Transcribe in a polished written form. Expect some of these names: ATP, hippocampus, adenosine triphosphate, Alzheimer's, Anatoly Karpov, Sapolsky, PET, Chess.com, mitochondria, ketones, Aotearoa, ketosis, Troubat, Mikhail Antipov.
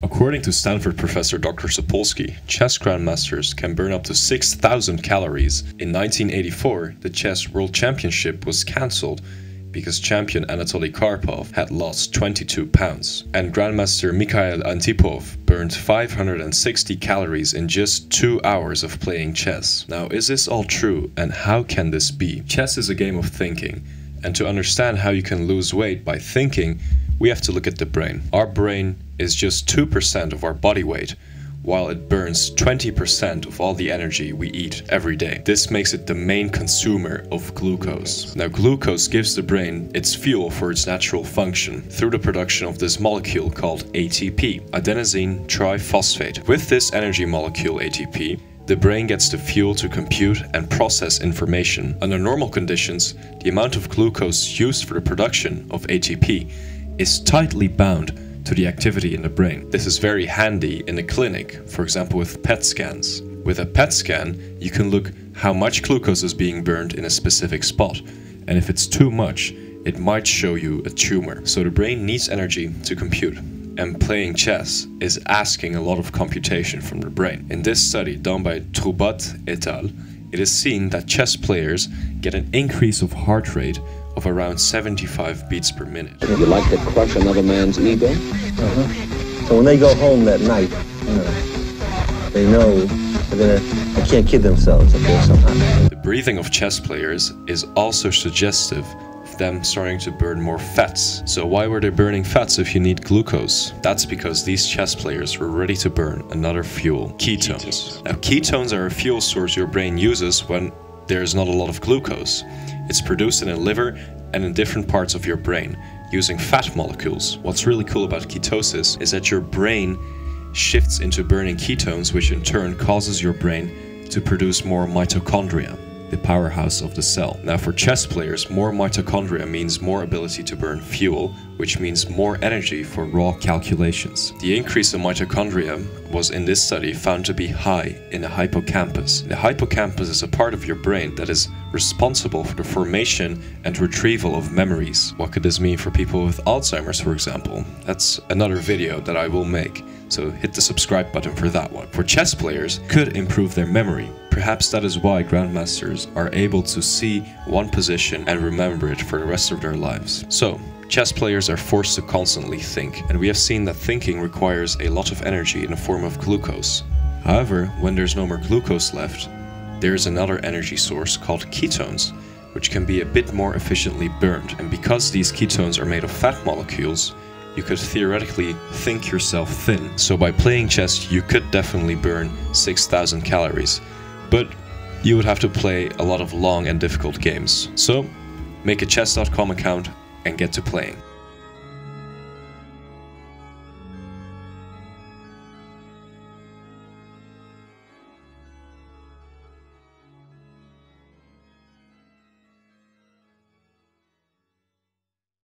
According to Stanford professor Dr. Sapolsky, chess grandmasters can burn up to 6,000 calories. In 1984, the chess world championship was cancelled because champion Anatoly Karpov had lost 22 pounds. And grandmaster Mikhail Antipov burned 560 calories in just 2 hours of playing chess. Now, is this all true, and how can this be? Chess is a game of thinking, and to understand how you can lose weight by thinking, we have to look at the brain. Our brain is just 2% of our body weight, while it burns 20% of all the energy we eat every day. This makes it the main consumer of glucose. Now, glucose gives the brain its fuel for its natural function through the production of this molecule called ATP, adenosine triphosphate. With this energy molecule ATP, the brain gets the fuel to compute and process information. Under normal conditions, the amount of glucose used for the production of ATP is tightly bound to the activity in the brain. This is very handy in the clinic, for example with PET scans. With a PET scan, you can look how much glucose is being burned in a specific spot, and if it's too much, it might show you a tumor. So the brain needs energy to compute, and playing chess is asking a lot of computation from the brain. In this study done by Troubat et al., it is seen that chess players get an increase of heart rate of around 75 beats per minute. You like to crush another man's ego? So when they go home that night, they know they can't kid themselves if they're somehow. The breathing of chess players is also suggestive of them starting to burn more fats. So why were they burning fats if you need glucose? That's because these chess players were ready to burn another fuel, ketones. Now, ketones are a fuel source your brain uses when there is not a lot of glucose. It's produced in the liver and in different parts of your brain using fat molecules. What's really cool about ketosis is that your brain shifts into burning ketones, which in turn causes your brain to produce more mitochondria, the powerhouse of the cell. Now, for chess players, more mitochondria means more ability to burn fuel, which means more energy for raw calculations. The increase in mitochondria was in this study found to be high in the hippocampus. The hippocampus is a part of your brain that is responsible for the formation and retrieval of memories. What could this mean for people with Alzheimer's, for example? That's another video that I will make, so hit the subscribe button for that one. For chess players, could improve their memory. Perhaps that is why grandmasters are able to see one position and remember it for the rest of their lives. So, chess players are forced to constantly think, and we have seen that thinking requires a lot of energy in the form of glucose. However, when there's no more glucose left, there is another energy source called ketones, which can be a bit more efficiently burned. And because these ketones are made of fat molecules, you could theoretically think yourself thin. So by playing chess, you could definitely burn 6,000 calories, but you would have to play a lot of long and difficult games. So make a Chess.com account and get to playing.